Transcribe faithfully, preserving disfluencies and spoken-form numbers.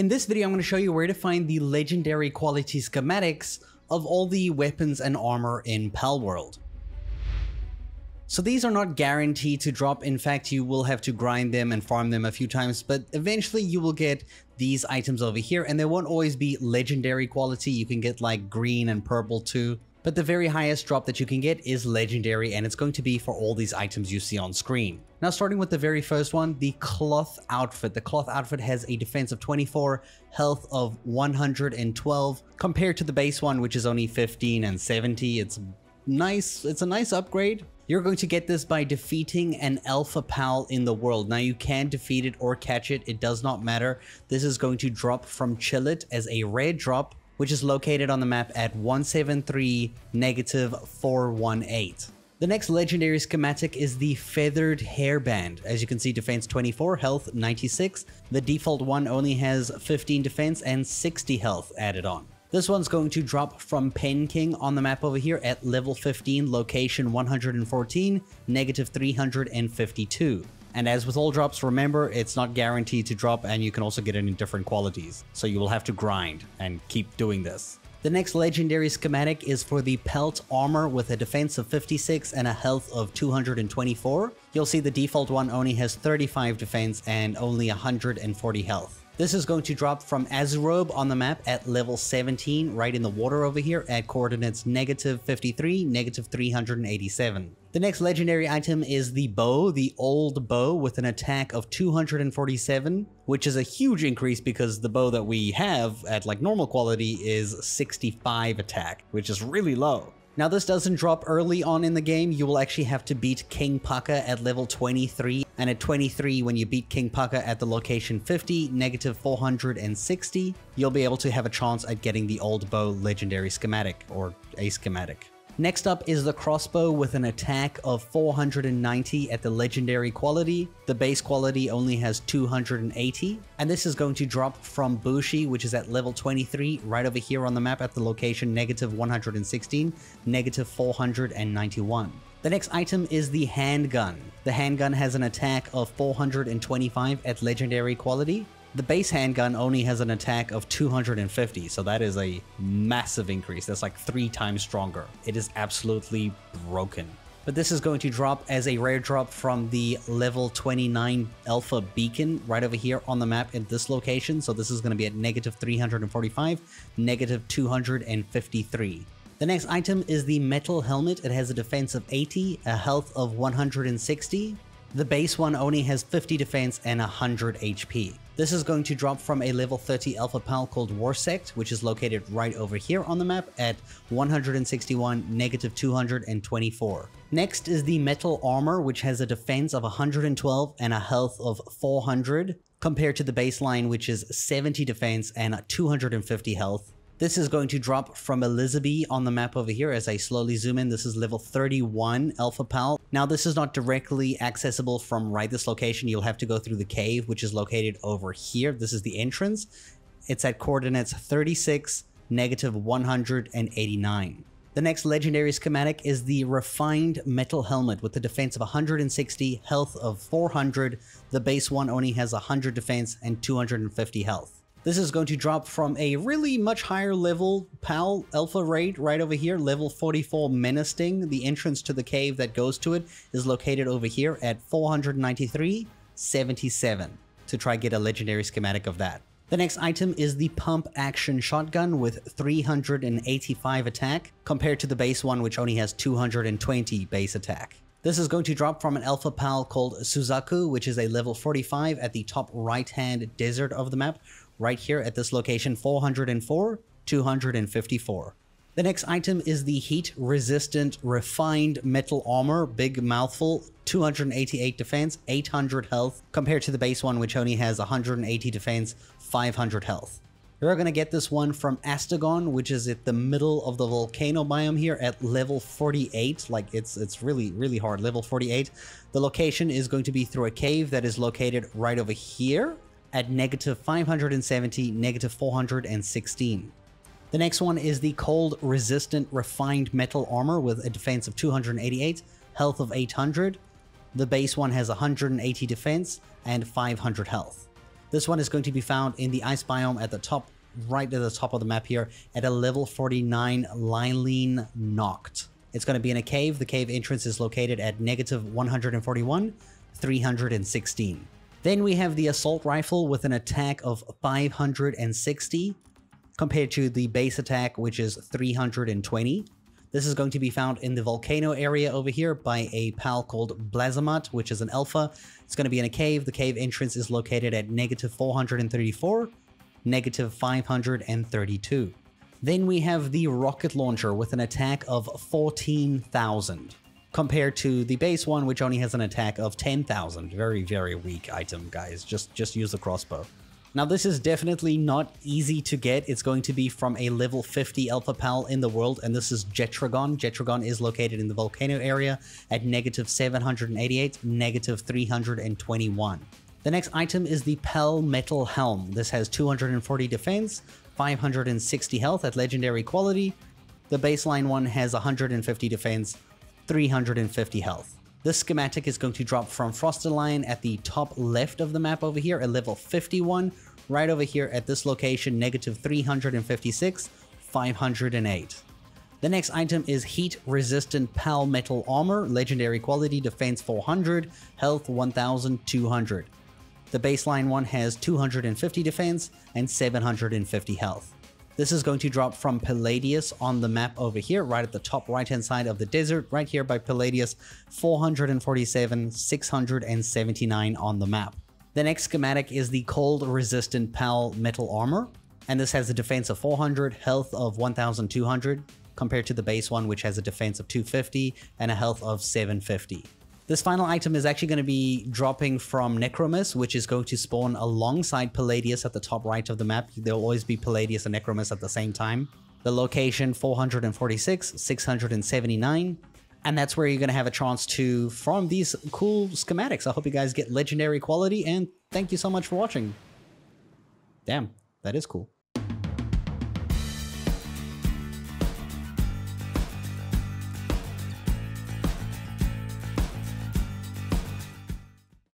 In this video, I'm going to show you where to find the legendary quality schematics of all the weapons and armor in Palworld. So these are not guaranteed to drop. In fact, you will have to grind them and farm them a few times, but eventually you will get these items over here, and they won't always be legendary quality. You can get like green and purple too, but the very highest drop that you can get is legendary, and it's going to be for all these items you see on screen. Now, starting with the very first one, the cloth outfit. The cloth outfit has a defense of twenty-four, health of one hundred twelve, compared to the base one, which is only fifteen and seventy. It's nice. It's a nice upgrade. You're going to get this by defeating an alpha pal in the world. Now, you can defeat it or catch it. It does not matter. This is going to drop from Chillet as a rare drop, which is located on the map at one seven three dash four one eight. The next legendary schematic is the feathered hairband. As you can see, defense twenty-four, health ninety-six. The default one only has fifteen defense and sixty health added on. This one's going to drop from Penking on the map over here at level fifteen, location one hundred fourteen, negative three hundred fifty-two. And as with all drops, remember, it's not guaranteed to drop, and you can also get it in different qualities. So you will have to grind and keep doing this. The next legendary schematic is for the pelt armor with a defense of fifty-six and a health of two hundred twenty-four. You'll see the default one only has thirty-five defense and only one hundred forty health. This is going to drop from Azurobe on the map at level seventeen, right in the water over here at coordinates negative fifty-three, negative three hundred eighty-seven. The next legendary item is the bow, the old bow with an attack of two hundred forty-seven, which is a huge increase because the bow that we have at like normal quality is sixty-five attack, which is really low. Now, this doesn't drop early on in the game. You will actually have to beat Kingpaca at level twenty-three, and at twenty-three, when you beat Kingpaca at the location fifty, negative four hundred sixty, you'll be able to have a chance at getting the old bow legendary schematic, or a schematic. Next up is the crossbow with an attack of four hundred ninety at the legendary quality. The base quality only has two hundred eighty, and this is going to drop from Bushi, which is at level twenty-three, right over here on the map at the location negative one hundred sixteen, negative four hundred ninety-one. The next item is the handgun. The handgun has an attack of four hundred twenty-five at legendary quality. The base handgun only has an attack of two hundred fifty, so that is a massive increase. That's like three times stronger. It is absolutely broken. But this is going to drop as a rare drop from the level twenty-nine Alpha Beacon right over here on the map at this location. So this is going to be at negative three hundred forty-five, negative two hundred fifty-three. The next item is the metal helmet. It has a defense of eighty, a health of one hundred sixty. The base one only has fifty defense and one hundred H P. This is going to drop from a level thirty alpha pal called Warsect, which is located right over here on the map at one hundred sixty-one, negative two hundred twenty-four. Next is the metal armor, which has a defense of one hundred twelve and a health of four hundred, compared to the baseline, which is seventy defense and two hundred fifty health. This is going to drop from Elizabee on the map over here as I slowly zoom in. This is level thirty-one Alpha Pal. Now, this is not directly accessible from right this location. You'll have to go through the cave, which is located over here. This is the entrance. It's at coordinates thirty-six, negative one hundred eighty-nine. The next legendary schematic is the refined metal helmet with a defense of one hundred sixty, health of four hundred. The base one only has one hundred defense and two hundred fifty health. This is going to drop from a really much higher level Pal Alpha Raid right over here, level forty-four Menasting. The entrance to the cave that goes to it is located over here at four hundred ninety-three seventy-seven to try get a legendary schematic of that. The next item is the pump action shotgun with three hundred eighty-five attack compared to the base one, which only has two hundred twenty base attack. This is going to drop from an alpha pal called Suzaku, which is a level forty-five at the top right-hand desert of the map, right here at this location four hundred four, two hundred fifty-four. The next item is the heat-resistant refined metal armor, big mouthful, two hundred eighty-eight defense, eight hundred health, compared to the base one, which only has one hundred eighty defense, five hundred health. You're going to get this one from Astegon, which is at the middle of the volcano biome here at level forty-eight. Like, it's it's really, really hard. Level forty-eight. The location is going to be through a cave that is located right over here at negative five hundred seventy, negative four hundred sixteen. The next one is the cold-resistant refined metal armor with a defense of two hundred eighty-eight, health of eight hundred. The base one has one hundred eighty defense and five hundred health. This one is going to be found in the ice biome at the top, right at the top of the map here, at a level forty-nine Lyleen Noct. It's going to be in a cave. The cave entrance is located at negative one hundred forty-one, three hundred sixteen. Then we have the assault rifle with an attack of five hundred sixty compared to the base attack, which is three hundred twenty. This is going to be found in the volcano area over here by a pal called Blazamut, which is an alpha. It's going to be in a cave. The cave entrance is located at negative four hundred thirty-four, negative five hundred thirty-two. Then we have the rocket launcher with an attack of fourteen thousand compared to the base one, which only has an attack of ten thousand. Very, very weak item, guys. Just, just use the crossbow. Now, this is definitely not easy to get. It's going to be from a level fifty Alpha Pal in the world, and this is Jetragon. Jetragon is located in the volcano area at negative seven hundred eighty-eight, negative three hundred twenty-one. The next item is the Pal Metal Helm. This has two hundred forty defense, five hundred sixty health at legendary quality. The baseline one has one hundred fifty defense, three hundred fifty health. This schematic is going to drop from Frostallion at the top left of the map over here at level fifty-one, right over here at this location, negative three hundred fifty-six, five hundred eight. The next item is heat-resistant Pal Metal Armor, legendary quality, defense four hundred, health one thousand two hundred. The baseline one has two hundred fifty defense and seven hundred fifty health. This is going to drop from Paladius on the map over here, right at the top right-hand side of the desert, right here by Paladius, four hundred forty-seven, six hundred seventy-nine on the map. The next schematic is the cold-resistant Pal Metal Armor, and this has a defense of four hundred, health of one thousand two hundred, compared to the base one, which has a defense of two hundred fifty and a health of seven hundred fifty. This final item is actually going to be dropping from Necromus, which is going to spawn alongside Paladius at the top right of the map. There'll always be Paladius and Necromus at the same time. The location four hundred forty-six, six hundred seventy-nine. And that's where you're going to have a chance to farm these cool schematics. I hope you guys get legendary quality, and thank you so much for watching. Damn, that is cool.